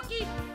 Okie dokie.